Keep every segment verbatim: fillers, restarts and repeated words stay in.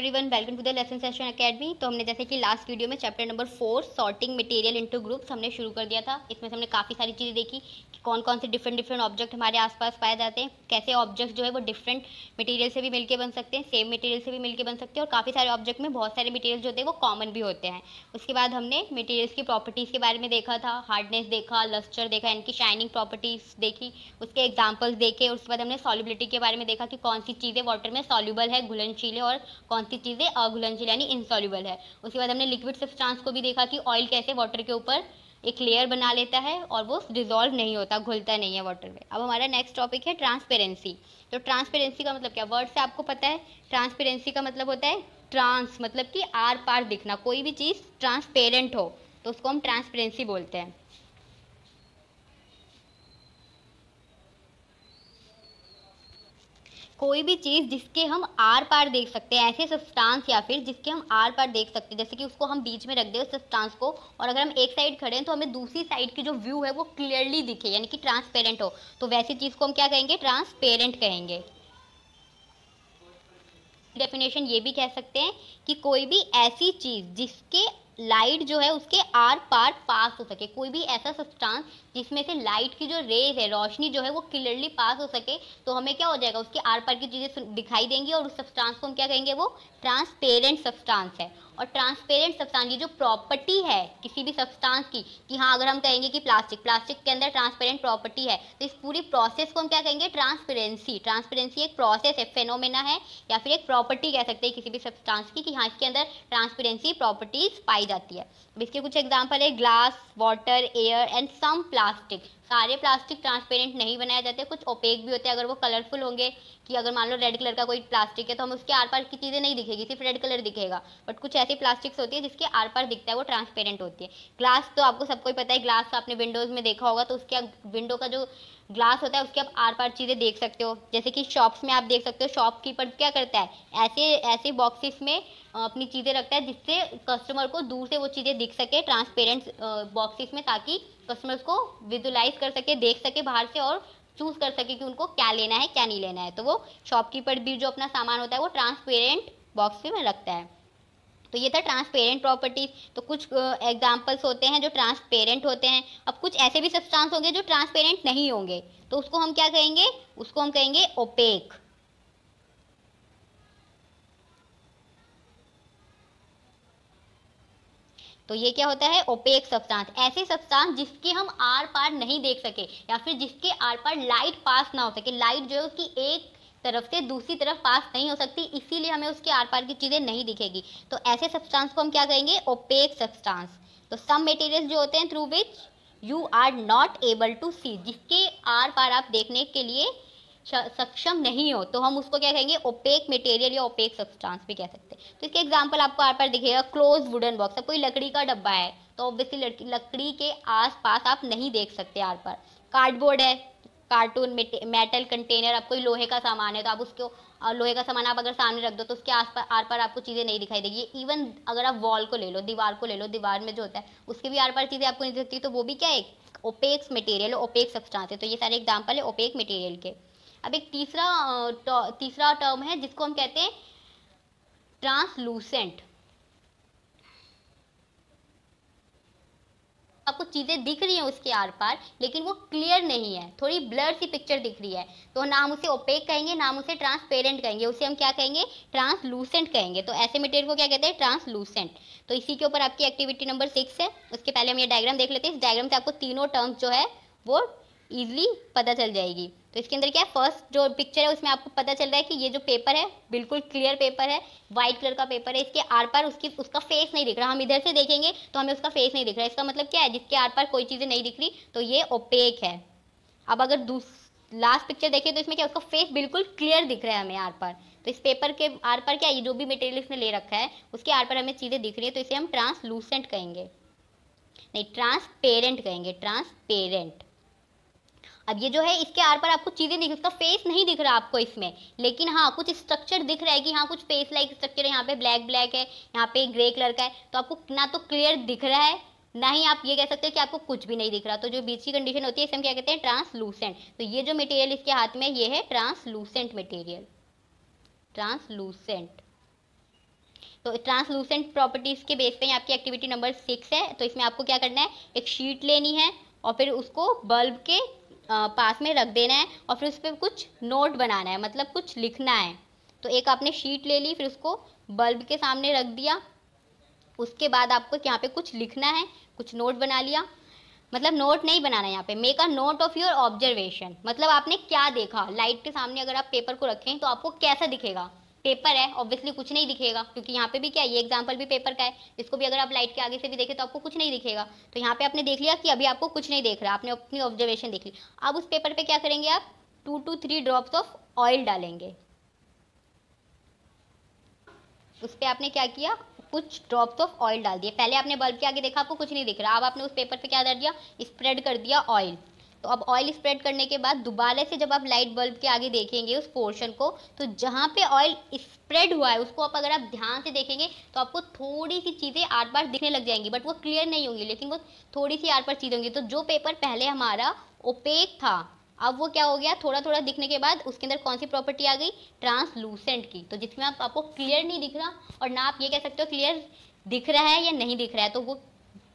Everyone, welcome to the lesson session academy. तो हमने जैसे कि लास्ट वीडियो में chapter number four sorting material into groups हमने शुरू कर दिया था। इसमें हमने काफ़ी सारी चीज़ें देखी कि कौन कौन से डिफरेंट डिफरेंट ऑब्जेक्ट हमारे आसपास पाए जाते हैं, कैसे ऑब्जेक्ट जो है वो डिफरेंट मटेरियल से भी मिलके बन सकते हैं, सेम मटेरियल से भी मिलके बन सकते हैं और काफ़ी सारे ऑब्जेक्ट में बहुत सारे मटेरियल जो होते हैं वो कॉमन भी होते हैं। उसके बाद हमने मटेरियल्स की प्रॉपर्टीज़ के बारे में देखा था, हार्डनेस देखा, लस्टर देखा, इनकी शाइनिंग प्रॉपर्टीज़ देखी, उसके एग्जाम्पल्स देखे। उसके बाद हमने सॉल्युबिलिटी के बारे में देखा कि कौन सी चीज़ें वाटर में सॉल्यूबल है, घुलनशील है, और कौन सी चीज़ें अघुलनशील यानी इनसॉल्यूबल है। उसके बाद हमने लिक्विड सब्सटेंस को भी देखा कि ऑयल कैसे वाटर के ऊपर एक लेयर बना लेता है और वो डिजॉल्व नहीं होता, घुलता नहीं है वाटर में। अब हमारा नेक्स्ट टॉपिक है ट्रांसपेरेंसी। तो ट्रांसपेरेंसी का मतलब क्या, वर्ड से आपको पता है ट्रांसपेरेंसी का मतलब होता है ट्रांस मतलब कि आर पार दिखना, कोई भी चीज़ ट्रांसपेरेंट हो तो उसको हम ट्रांसपेरेंसी बोलते हैं। कोई भी चीज़ जिसके हम आर पार देख सकते हैं, ऐसे सब्सटेंस या फिर जिसके हम आर पार देख सकते हैं, जैसे कि उसको हम बीच में रख दें उस सब्सटेंस को, और अगर हम एक साइड खड़े हैं तो हमें दूसरी साइड की जो व्यू है वो क्लियरली दिखे यानी कि ट्रांसपेरेंट हो, तो वैसी चीज़ को हम क्या कहेंगे, ट्रांसपेरेंट कहेंगे। डेफिनेशन ये भी कह सकते हैं कि कोई भी ऐसी चीज़ जिसके लाइट जो है उसके आर पार पास हो सके, कोई भी ऐसा सब्सटेंस जिसमें से लाइट की जो रेज है, रोशनी जो है वो क्लियरली पास हो सके, तो हमें क्या हो जाएगा, उसके आर पार की चीज़ें दिखाई देंगी और उस सब्सटेंस को हम क्या कहेंगे, वो ट्रांसपेरेंट सब्सटेंस है। और ट्रांसपेरेंट सब्सटेंस की जो प्रॉपर्टी है किसी भी सब्सटेंस की, कि हाँ अगर हम कहेंगे कि प्लास्टिक प्लास्टिक के अंदर ट्रांसपेरेंट प्रॉपर्टी है, तो इस पूरी प्रोसेस को हम क्या कहेंगे, ट्रांसपेरेंसी। ट्रांसपेरेंसी एक प्रोसेस है, फेनोमेना है या फिर एक प्रॉपर्टी कह सकते हैं किसी भी सब्सटेंस की, कि हाँ इसके अंदर ट्रांसपेरेंसी प्रॉपर्टीज पाई जाती है। अब इसके कुछ एग्जाम्पल है glass, water, air and some plastic. सारे प्लास्टिक ट्रांसपेरेंट नहीं बनाए जाते, कुछ ओपेक भी होते हैं। अगर वो कलरफुल होंगे, कि अगर मान लो रेड कलर का कोई प्लास्टिक है तो हम उसके आर पार की चीज़ें नहीं दिखेगी, सिर्फ रेड कलर दिखेगा। बट कुछ ऐसी प्लास्टिक्स होती है जिसके आर पार दिखता है, वो ट्रांसपेरेंट होती है। ग्लास तो आपको सबको ही पता है, ग्लास आपने विंडोज़ में देखा होगा, तो उसके विंडो का जो ग्लास होता है उसके आप आर पार चीज़ें देख सकते हो। जैसे कि शॉप्स में आप देख सकते हो, शॉपकीपर क्या करता है, ऐसे ऐसे बॉक्सेस में अपनी चीज़ें रखता है जिससे कस्टमर को दूर से वो चीज़ें दिख सके, ट्रांसपेरेंट बॉक्सेस में, ताकि कस्टमर्स को विजुलाइज कर सके, देख सके बाहर से और चूज़ कर सके कि उनको क्या लेना है क्या नहीं लेना है। तो वो शॉपकीपर भी जो अपना सामान होता है वो ट्रांसपेरेंट बॉक्स में रखता है। तो ये था ट्रांसपेरेंट प्रॉपर्टीज। तो कुछ एग्जांपल्स होते हैं जो ट्रांसपेरेंट होते हैं। अब कुछ ऐसे भी सब्सटेंस होंगे जो ट्रांसपेरेंट नहीं होंगे, तो उसको हम क्या कहेंगे, उसको हम कहेंगे ओपेक। तो ये क्या होता है, ओपेक सब्सटेंस। ऐसे सब्सटेंस जिसके हम आर पार नहीं देख सके या फिर जिसके आर पार लाइट पास ना हो सके, लाइट जो है उसकी एक तरफ से दूसरी तरफ पास नहीं हो सकती, इसीलिए हमें उसके आर पार की चीज़ें नहीं दिखेगी, तो ऐसे सब्सटेंस को हम क्या कहेंगे, ओपेक सब्सटेंस। तो सम मटेरियल जो होते हैं through which you are not able to see, जिसके आर पार आप देखने के लिए सक्षम नहीं हो, तो हम उसको क्या कहेंगे, ओपेक मटेरियल या ओपेक सब्सटेंस भी कह सकते हैं। तो इसके एग्जांपल आपको आर पार दिखेगा क्लोज वुडन बॉक्स। अब कोई लकड़ी का डब्बा है तो ऑब्वियसली लकड़ी के आसपास आप नहीं देख सकते आर पार। कार्डबोर्ड है, कार्टून, मेटल कंटेनर, आप कोई लोहे का सामान है तो आप उसको लोहे का सामान आप अगर सामने रख दो तो उसके आस पास आर पार आपको चीज़ें नहीं दिखाई देगी। इवन अगर आप वॉल को ले लो, दीवार को ले लो, दीवार में जो होता है उसके भी आर पार चीज़ें आपको नहीं दिखती, तो वो भी क्या एक ओपेक मटेरियल, ओपेक सब्सटेंस है। तो ये सारे एग्जाम्पल है ओपेक मटेरियल के। अब एक तीसरा तीसरा टर्म है जिसको हम कहते हैं ट्रांसलूसेंट। आपको चीज़ें दिख रही हैं उसके आर पार लेकिन वो क्लियर नहीं है, थोड़ी ब्लर सी पिक्चर दिख रही है, तो ना हम उसे ओपेक कहेंगे ना हम उसे ट्रांसपेरेंट कहेंगे, उसे हम क्या कहेंगे, ट्रांसलूसेंट कहेंगे। तो ऐसे मटेरियल को क्या कहते हैं, ट्रांसलूसेंट। तो इसी के ऊपर आपकी एक्टिविटी नंबर सिक्स है। उसके पहले हम ये डायग्राम देख लेते हैं, इस डायग्राम से आपको तीनों टर्म्स जो है वो ईजिली पता चल जाएगी। तो इसके अंदर क्या है, फर्स्ट जो पिक्चर है उसमें आपको पता चल रहा है कि ये जो पेपर है बिल्कुल क्लियर पेपर है, वाइट कलर का पेपर है, इसके आर पार उसकी उसका फेस नहीं दिख रहा, हम इधर से देखेंगे तो हमें उसका फेस नहीं दिख रहा, इसका मतलब क्या है, जिसके आर पार कोई चीज़ें नहीं दिख रही, तो ये ओपेक है। अब अगर लास्ट पिक्चर देखें तो इसमें क्या, उसका फेस बिल्कुल क्लियर दिख रहा है हमें आर पार, तो इस पेपर के आर पार क्या है, जो भी मटेरियल इसने ले रखा है उसके आर पार हमें चीज़ें दिख रही है, तो इसे हम ट्रांसलूसेंट कहेंगे, नहीं ट्रांसपेरेंट कहेंगे, ट्रांसपेरेंट। अब ये जो है इसके आर पर आपको चीज़ें दिख, उसका फेस नहीं दिख रहा आपको इसमें, लेकिन हाँ कुछ स्ट्रक्चर दिख रहा है कि हाँ कुछ फेस लाइक स्ट्रक्चर है, यहाँ पे ब्लैक ब्लैक है, यहाँ पे ग्रे कलर का है, तो आपको ना तो क्लियर दिख रहा है ना ही आप ये कह सकते हो कि आपको कुछ भी नहीं दिख रहा, तो जो बीच की कंडीशन होती है इसे हम क्या कहते हैं, ट्रांसलूसेंट। तो ये जो मटेरियल इसके हाथ में ये है ट्रांसलूसेंट मटेरियल, ट्रांसलूसेंट। तो ट्रांसलूसेंट प्रॉपर्टीज़ के बेस पे ही आपकी एक्टिविटी नंबर सिक्स है। तो इसमें आपको क्या करना है, एक शीट लेनी है और फिर उसको बल्ब के पास में रख देना है और फिर उस पर कुछ नोट बनाना है, मतलब कुछ लिखना है। तो एक आपने शीट ले ली, फिर उसको बल्ब के सामने रख दिया, उसके बाद आपको यहाँ पे कुछ लिखना है, कुछ नोट बना लिया, मतलब नोट नहीं बनाना है यहाँ पे, make a note of your observation, मतलब आपने क्या देखा। लाइट के सामने अगर आप पेपर को रखें तो आपको कैसा दिखेगा, पेपर है ऑब्वियसली कुछ नहीं दिखेगा, क्योंकि यहाँ पे भी क्या है, ये एग्जाम्पल भी पेपर का है, इसको भी अगर आप लाइट के आगे से भी देखें तो आपको कुछ नहीं दिखेगा। तो यहाँ पे आपने देख लिया कि अभी आपको कुछ नहीं देख रहा, आपने अपनी ऑब्जर्वेशन देख ली। अब उस पेपर पे क्या करेंगे, आप two to three drops of oil डालेंगे। उस पर आपने क्या किया, कुछ ड्रॉप्स ऑफ ऑयल डाल दिए। पहले आपने बल्ब के आगे देखा, आपको कुछ नहीं दिख रहा, अब आपने उस पेपर पे क्या डाल दिया, स्प्रेड कर दिया ऑयल। तो अब ऑयल स्प्रेड करने के बाद दोबारा से जब आप लाइट बल्ब के आगे देखेंगे उस पोर्शन को, तो जहाँ पे ऑयल स्प्रेड हुआ है उसको आप अगर आप ध्यान से देखेंगे तो आपको थोड़ी सी चीज़ें आर पार दिखने लग जाएंगी, बट वो क्लियर नहीं होंगी, लेकिन वो थोड़ी सी आर पार चीज़ें होंगी। तो जो पेपर पहले हमारा ओपेक था, अब वो क्या हो गया, थोड़ा थोड़ा दिखने के बाद उसके अंदर कौन सी प्रॉपर्टी आ गई, ट्रांसलूसेंट की। तो जिसमें आप आपको क्लियर नहीं दिख रहा और ना आप ये कह सकते हो क्लियर दिख रहा है या नहीं दिख रहा है, तो वो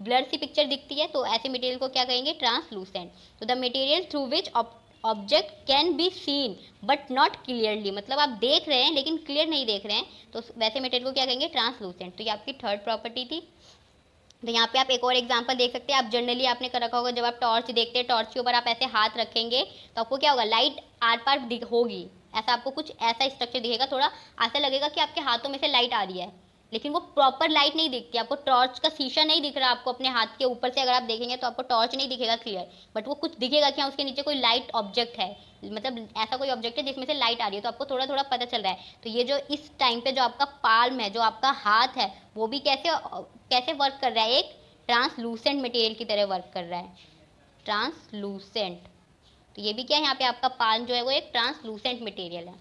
ब्लर सी पिक्चर दिखती है, तो ऐसे मटेरियल को क्या कहेंगे, ट्रांसलूसेंट। तो the material through which object can be seen but not clearly, मतलब आप देख रहे हैं लेकिन क्लियर नहीं देख रहे हैं, तो वैसे मटेरियल को क्या कहेंगे, ट्रांसलूसेंट। तो ये आपकी थर्ड प्रॉपर्टी थी। तो यहाँ पे आप एक और एग्जांपल देख सकते हैं। आप जनरली आपने कर रखा होगा, जब आप टॉर्च देखते हैं, टॉर्च के ऊपर आप ऐसे हाथ रखेंगे तो आपको क्या होगा, लाइट आर पार दिख होगी, ऐसा आपको कुछ ऐसा स्ट्रक्चर दिखेगा, थोड़ा ऐसा लगेगा कि आपके हाथों में से लाइट आ रही है, लेकिन वो प्रॉपर लाइट नहीं दिखती, आपको टॉर्च का शीशा नहीं दिख रहा, आपको अपने हाथ के ऊपर से अगर आप देखेंगे तो आपको टॉर्च नहीं दिखेगा क्लियर, बट वो कुछ दिखेगा कि हाँ उसके नीचे कोई लाइट ऑब्जेक्ट है, मतलब ऐसा कोई ऑब्जेक्ट है जिसमें से लाइट आ रही है, तो आपको थोड़ा थोड़ा पता चल रहा है। तो ये जो इस टाइम पे जो आपका पाल्म है, जो आपका हाथ है, वो भी कैसे कैसे वर्क कर रहा है, एक ट्रांसलूसेंट मटेरियल की तरह वर्क कर रहा है, ट्रांसलूसेंट। तो ये भी क्या है, यहाँ पे आपका पाल्म जो है वो एक ट्रांसलूसेंट मटेरियल है।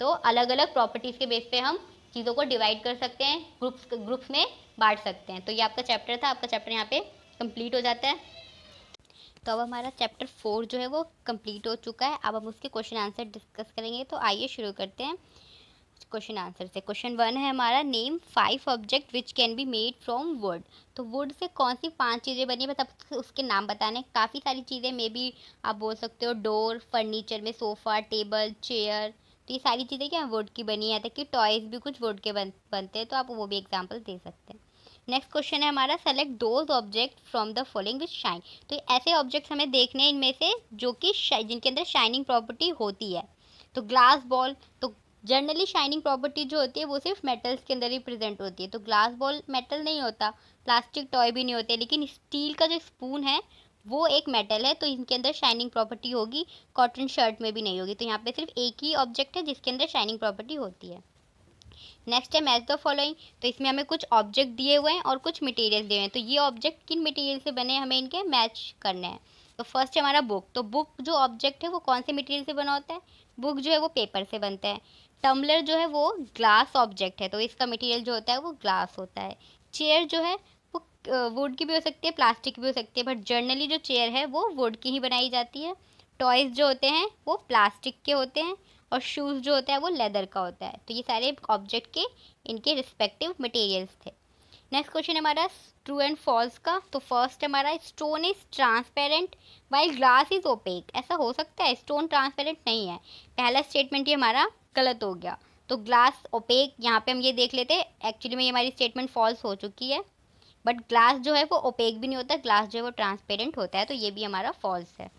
तो अलग अलग प्रॉपर्टीज़ के बेस पे हम चीज़ों को डिवाइड कर सकते हैं, ग्रुप्स ग्रुप्स में बांट सकते हैं। तो ये आपका चैप्टर था, आपका चैप्टर यहाँ पे कंप्लीट हो जाता है। तो अब हमारा चैप्टर फोर जो है वो कंप्लीट हो चुका है। अब हम उसके क्वेश्चन आंसर डिस्कस करेंगे। तो आइए शुरू करते हैं क्वेश्चन आंसर से। क्वेश्चन वन है हमारा, name five object which can be made from wood. तो वुड से कौन सी पांच चीज़ें बनी है, मतलब उसके नाम बताने। काफ़ी सारी चीज़ें, मे बी आप बोल सकते हो डोर, फर्नीचर में सोफ़ा, टेबल, चेयर, तो ये सारी चीज़ें क्या वुड की बनी है, तक कि टॉयज़ भी कुछ वुड के बन बनते हैं, तो आप वो भी एग्जांपल दे सकते हैं। नेक्स्ट क्वेश्चन है हमारा, select those object from the following which shine. तो ऐसे ऑब्जेक्ट्स हमें देखने हैं इनमें से जो कि जिनके अंदर शाइनिंग प्रॉपर्टी होती है। तो ग्लास बॉल, तो जनरली शाइनिंग प्रॉपर्टी जो होती है वो सिर्फ मेटल्स के अंदर ही प्रेजेंट होती है, तो ग्लास बॉल मेटल नहीं होता, प्लास्टिक टॉय भी नहीं होते, लेकिन स्टील का जो स्पून है वो एक मेटल है, तो इनके अंदर शाइनिंग प्रॉपर्टी होगी। कॉटन शर्ट में भी नहीं होगी। तो यहाँ पे सिर्फ एक ही ऑब्जेक्ट है जिसके अंदर शाइनिंग प्रॉपर्टी होती है। नेक्स्ट है मैच द फॉलोइंग। तो इसमें हमें कुछ ऑब्जेक्ट दिए हुए हैं और कुछ मटेरियल दिए हुए हैं, तो ये ऑब्जेक्ट किन मटेरियल से बने हैं हमें इनके मैच करना है। तो फर्स्ट है हमारा बुक। तो बुक जो ऑब्जेक्ट है वो कौन से मटेरियल से बना होता है, बुक जो है वो पेपर से बनता है। टम्बलर जो है वो ग्लास ऑब्जेक्ट है, तो इसका मटेरियल जो होता है वो ग्लास होता है। चेयर जो है वो वुड की भी हो सकती है, प्लास्टिक की भी हो सकती है, बट जनरली जो चेयर है वो वुड की ही बनाई जाती है। टॉयज़ जो होते हैं वो प्लास्टिक के होते हैं और शूज़ जो होता है वो लेदर का होता है। तो ये सारे ऑब्जेक्ट के इनके रिस्पेक्टिव मटेरियल्स थे। नेक्स्ट क्वेश्चन हमारा ट्रू एंड फॉल्स का। तो फर्स्ट हमारा, stone is transparent while glass is opaque. ऐसा हो सकता है, स्टोन ट्रांसपेरेंट नहीं है। पहला स्टेटमेंट ये हमारा गलत हो गया, तो ग्लास ओपेक यहाँ पे हम ये देख लेते हैं। एक्चुअली में ये हमारी स्टेटमेंट फॉल्स हो चुकी है, बट ग्लास जो है वो ओपेक भी नहीं होता, ग्लास जो है वो ट्रांसपेरेंट होता है, तो ये भी हमारा फॉल्स है।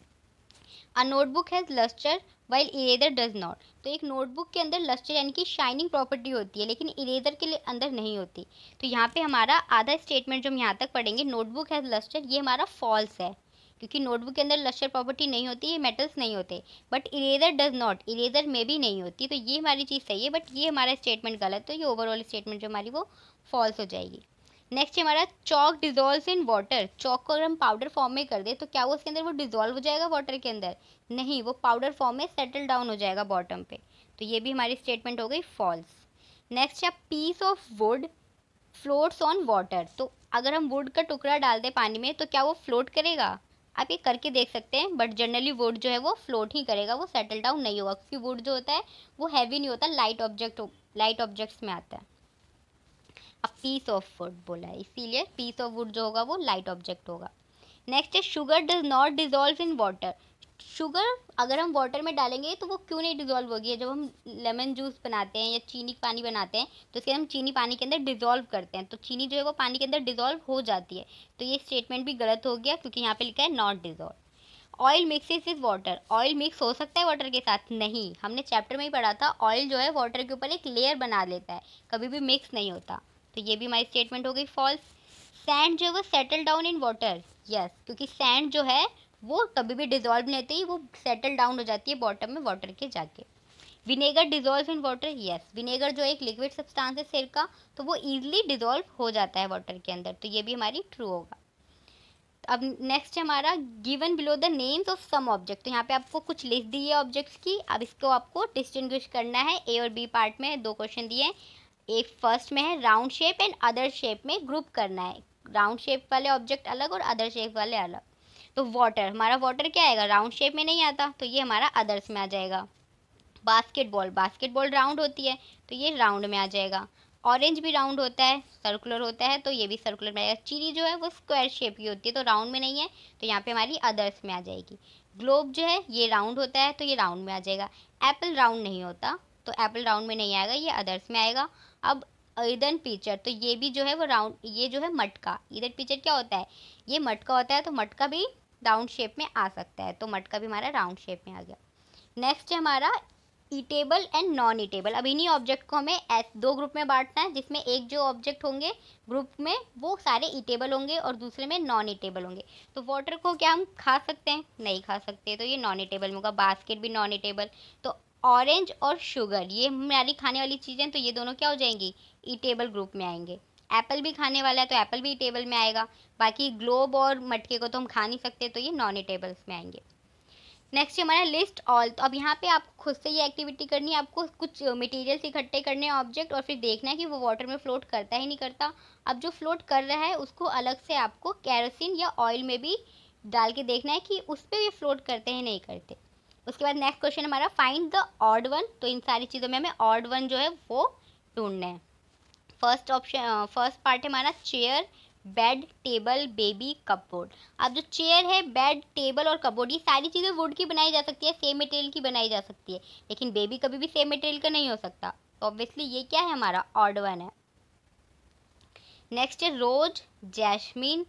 A notebook has lustre while eraser does not. तो एक नोटबुक के अंदर लस्टर यानी कि शाइनिंग प्रॉपर्टी होती है, लेकिन इरेजर के लिए अंदर नहीं होती। तो यहाँ पे हमारा आधा स्टेटमेंट जो हम यहाँ तक पढ़ेंगे, नोटबुक हैज लस्टर, ये हमारा फॉल्स है, क्योंकि नोटबुक के अंदर लस्टर प्रॉपर्टी नहीं होती, ये मेटल्स नहीं होते, but eraser does not, eraser में भी नहीं होती। तो ये हमारी चीज़ सही है, बट ये हमारा स्टेटमेंट गलत, तो ये ओवरऑल स्टेटमेंट जो हमारी वो फॉल्स हो जाएगी। नेक्स्ट है हमारा, chalk dissolves in water. Chalk को अगर हम पाउडर फॉर्म में कर दे तो क्या वो उसके अंदर वो डिजोल्व हो जाएगा वाटर के अंदर? नहीं, वो पाउडर फॉर्म में सेटल डाउन हो जाएगा बॉटम पे, तो ये भी हमारी स्टेटमेंट हो गई फॉल्स। नेक्स्ट है, piece of wood floats on water. तो अगर हम वुड का टुकड़ा डाल दें पानी में तो क्या वो फ्लोट करेगा? आप ये करके देख सकते हैं, बट जनरली वुड जो है वो फ्लोट ही करेगा, वो सेटल डाउन नहीं होगा, क्योंकि वुड जो होता है वो हैवी नहीं होता, लाइट ऑब्जेक्ट लाइट ऑब्जेक्ट्स में आता है। अब पीस ऑफ वुड बोला है, इसीलिए पीस ऑफ वुड जो होगा वो लाइट ऑब्जेक्ट होगा। नेक्स्ट है sugar does not dissolve in water. Sugar अगर हम वाटर में डालेंगे तो वो क्यों नहीं डिजोल्व होगी? जब हम लेमन जूस बनाते हैं या चीनी पानी बनाते हैं तो उसके हम चीनी पानी के अंदर डिजोल्व करते हैं, तो चीनी जो है वो पानी के अंदर डिजोल्व हो जाती है, तो ये स्टेटमेंट भी गलत हो गया क्योंकि यहाँ पे लिखा है not dissolve. Oil mixes is water, oil mix हो सकता है वाटर के साथ? नहीं, हमने चैप्टर में ही पढ़ा था ऑयल जो है वाटर के ऊपर एक लेयर बना लेता है, कभी भी मिक्स नहीं होता, तो ये भी हमारी स्टेटमेंट हो गई फॉल्स। सैंड जो है वो settle down in water, yes, क्योंकि सैंड जो है वो कभी भी डिजोल्व नहीं होती, वो सेटल डाउन हो जाती है बॉटम में वाटर के जाके। Vinegar dissolve in water, yes, vinegar जो एक लिक्विड सब्सटेंस है सिरका, तो वो ईजिली डिजोल्व हो जाता है वाटर के अंदर, तो ये भी हमारी ट्रू होगा। अब नेक्स्ट है हमारा given below the names of some object, तो यहाँ पे आपको कुछ लिस्ट दी है ऑब्जेक्ट्स की, अब इसको आपको डिस्टिंग्विश करना है। ए और बी पार्ट में दो क्वेश्चन दिए हैं, एक फर्स्ट में है round shape and other shape में ग्रुप करना है, राउंड शेप वाले ऑब्जेक्ट अलग और अदर शेप वाले अलग, तो वाटर, हमारा वाटर क्या आएगा, राउंड शेप में नहीं आता तो ये हमारा अदर्स में आ जाएगा। बास्केटबॉल, बास्केटबॉल राउंड होती है तो ये राउंड में आ जाएगा। ऑरेंज भी राउंड होता है, सर्कुलर होता है तो ये भी सर्कुलर में आएगा। चीनी जो है वो स्क्वायर शेप की होती है तो राउंड में नहीं है, तो यहाँ पे हमारी अदर्स में आ जाएगी। ग्लोब जो है ये राउंड होता है तो ये राउंड में आ जाएगा। एप्पल राउंड नहीं होता तो एप्पल राउंड में नहीं आएगा, ये अदर्स में आएगा। अब ईदन पिक्चर, तो ये भी जो है वो राउंड, ये जो है मटका, ईदन पिक्चर क्या होता है, ये मटका होता है, तो मटका भी राउंड शेप में आ सकता है, तो मटका भी हमारा राउंड शेप में आ गया। नेक्स्ट है हमारा ईटेबल एंड नॉन ईटेबल। अब इन्हीं ऑब्जेक्ट को हमें दो ग्रुप में बांटना है, जिसमें एक जो ऑब्जेक्ट होंगे ग्रुप में वो सारे ईटेबल होंगे और दूसरे में नॉन ईटेबल होंगे। तो वाटर को क्या हम खा सकते हैं? नहीं खा सकते, तो ये नॉन ईटेबल होगा। बास्केट भी नॉन ईटेबल, तो ऑरेंज और शुगर ये हमारी खाने वाली चीज़ें, तो ये दोनों क्या हो जाएंगी, ईटेबल ग्रुप में आएंगे। एप्पल भी खाने वाला है तो एप्पल भी ईटेबल में आएगा। बाकी ग्लोब और मटके को तो हम खा नहीं सकते, तो ये नॉन ईटेबल्स में आएंगे। नेक्स्ट हमारा लिस्ट ऑल, तो अब यहाँ पे आपको खुद से ये एक्टिविटी करनी है, आपको कुछ मटेरियल्स इकट्ठे करने हैं ऑब्जेक्ट, और फिर देखना है कि वो वाटर में फ्लोट करता है नहीं करता। अब जो फ्लोट कर रहा है उसको अलग से आपको केरोसिन या ऑयल में भी डाल के देखना है कि उस पर ये फ्लोट करते हैं नहीं करते। उसके बाद नेक्स्ट क्वेश्चन हमारा फाइंड द ऑड वन, तो इन सारी चीज़ों में हमें ऑड वन जो है वो ढूंढना है। फर्स्ट ऑप्शन, फर्स्ट पार्ट है हमारा chair, bed, table, baby, cupboard. अब जो चेयर है, बेड, टेबल और कपबोर्ड, ये सारी चीज़ें वुड की बनाई जा सकती है, सेम मटेरियल की बनाई जा सकती है, लेकिन बेबी कभी भी सेम मटेरियल का नहीं हो सकता, तो ऑब्वियसली ये क्या है हमारा ऑड वन है। नेक्स्ट है rose, jasmine,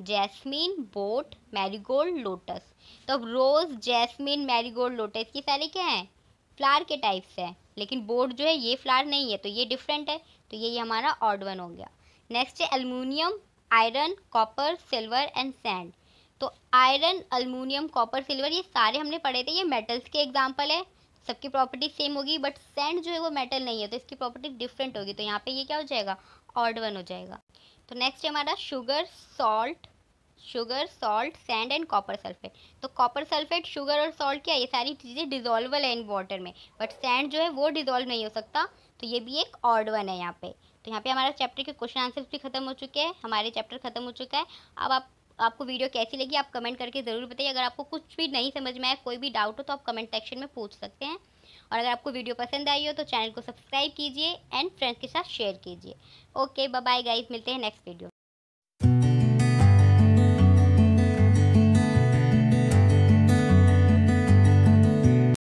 jasmine, boat, marigold, lotus. तो अब रोज, जैस्मीन, मैरीगोल्ड, लोटस ये सारे क्या हैं, फ्लावर के टाइप्स हैं, लेकिन बोट जो है ये फ्लावर नहीं है, तो ये डिफरेंट है, तो ये हमारा ऑड वन हो गया। नेक्स्ट है aluminium, iron, copper, silver and sand. तो आयरन, एल्युमिनियम, कॉपर, सिल्वर ये सारे हमने पढ़े थे, ये मेटल्स के एग्जाम्पल है, सबकी प्रॉपर्टी सेम होगी, बट सैंड जो है वो मेटल नहीं है तो इसकी प्रॉपर्टी डिफरेंट होगी, तो यहाँ पे ये क्या हो जाएगा, ऑड वन हो जाएगा। तो नेक्स्ट है हमारा sugar, salt, sugar, salt, sand and copper sulphate. तो कॉपर सल्फेट, शुगर और सॉल्ट क्या है, ये सारी चीज़ें डिजोल्वल है इन वाटर में, बट सैंड जो है वो डिजोल्व नहीं हो सकता, तो ये भी एक ऑड वन है यहाँ पे। तो यहाँ पे हमारा चैप्टर के क्वेश्चन आंसर्स भी खत्म हो चुके हैं, हमारे चैप्टर खत्म हो चुका है। अब आप आपको वीडियो कैसी लगी आप कमेंट करके ज़रूर बताइए। अगर आपको कुछ भी नहीं समझ में आया, कोई भी डाउट हो तो आप कमेंट सेक्शन में पूछ सकते हैं। और अगर आपको वीडियो पसंद आई हो तो चैनल को सब्सक्राइब कीजिए एंड फ्रेंड्स के साथ शेयर कीजिए। ओके, बाय बाय गाइस, मिलते हैं नेक्स्ट वीडियो।